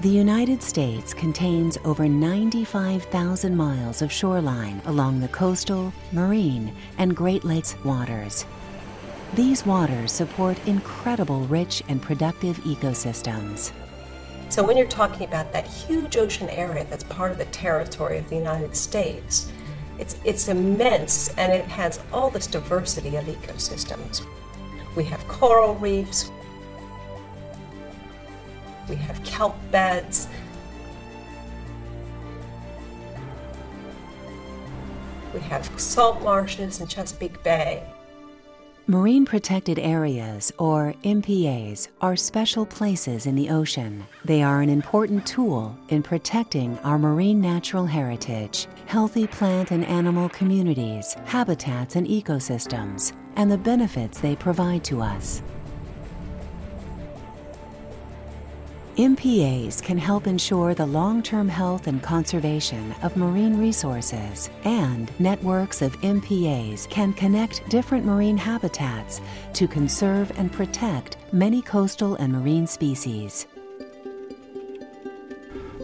The United States contains over 95,000 miles of shoreline along the coastal, marine, and Great Lakes waters. These waters support incredible rich and productive ecosystems. So when you're talking about that huge ocean area that's part of the territory of the United States, it's immense, and it has all this diversity of ecosystems. We have coral reefs, we have kelp beds, we have salt marshes in Chesapeake Bay. Marine Protected Areas, or MPAs, are special places in the ocean. They are an important tool in protecting our marine natural heritage, healthy plant and animal communities, habitats and ecosystems, and the benefits they provide to us. MPAs can help ensure the long-term health and conservation of marine resources, and networks of MPAs can connect different marine habitats to conserve and protect many coastal and marine species.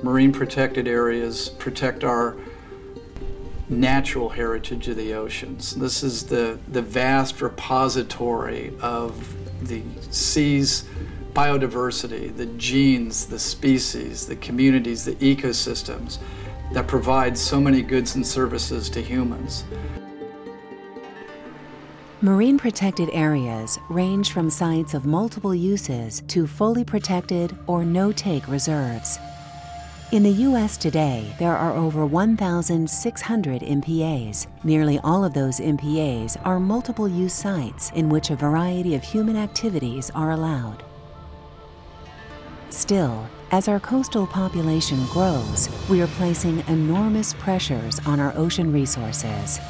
Marine protected areas protect our natural heritage of the oceans. This is the vast repository of the sea's biodiversity, the genes, the species, the communities, the ecosystems that provide so many goods and services to humans. Marine protected areas range from sites of multiple uses to fully protected or no-take reserves. In the U.S. today, there are over 1,600 MPAs. Nearly all of those MPAs are multiple-use sites in which a variety of human activities are allowed. Still, as our coastal population grows, we are placing enormous pressures on our ocean resources.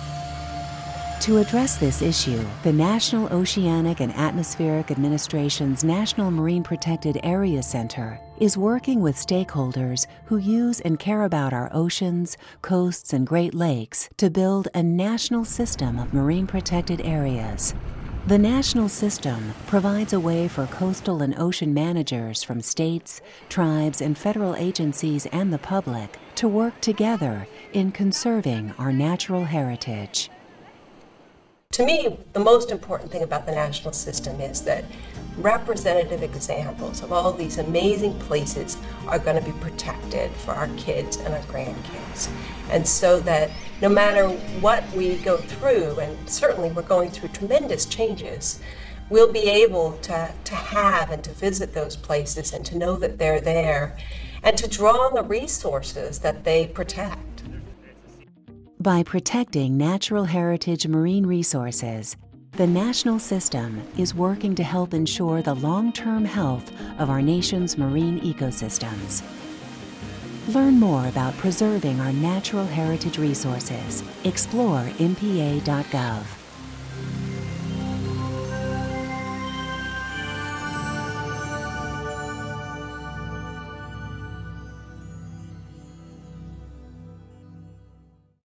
To address this issue, the National Oceanic and Atmospheric Administration's National Marine Protected Area Center is working with stakeholders who use and care about our oceans, coasts, and Great Lakes to build a national system of marine protected areas. The national system provides a way for coastal and ocean managers from states, tribes, and federal agencies and the public to work together in conserving our natural heritage. To me, the most important thing about the national system is that representative examples of all these amazing places are going to be protected for our kids and our grandkids. And so that no matter what we go through, and certainly we're going through tremendous changes, we'll be able to have and to visit those places and to know that they're there and to draw on the resources that they protect. By protecting natural heritage marine resources, the national system is working to help ensure the long-term health of our nation's marine ecosystems. Learn more about preserving our natural heritage resources. Explore MPA.gov.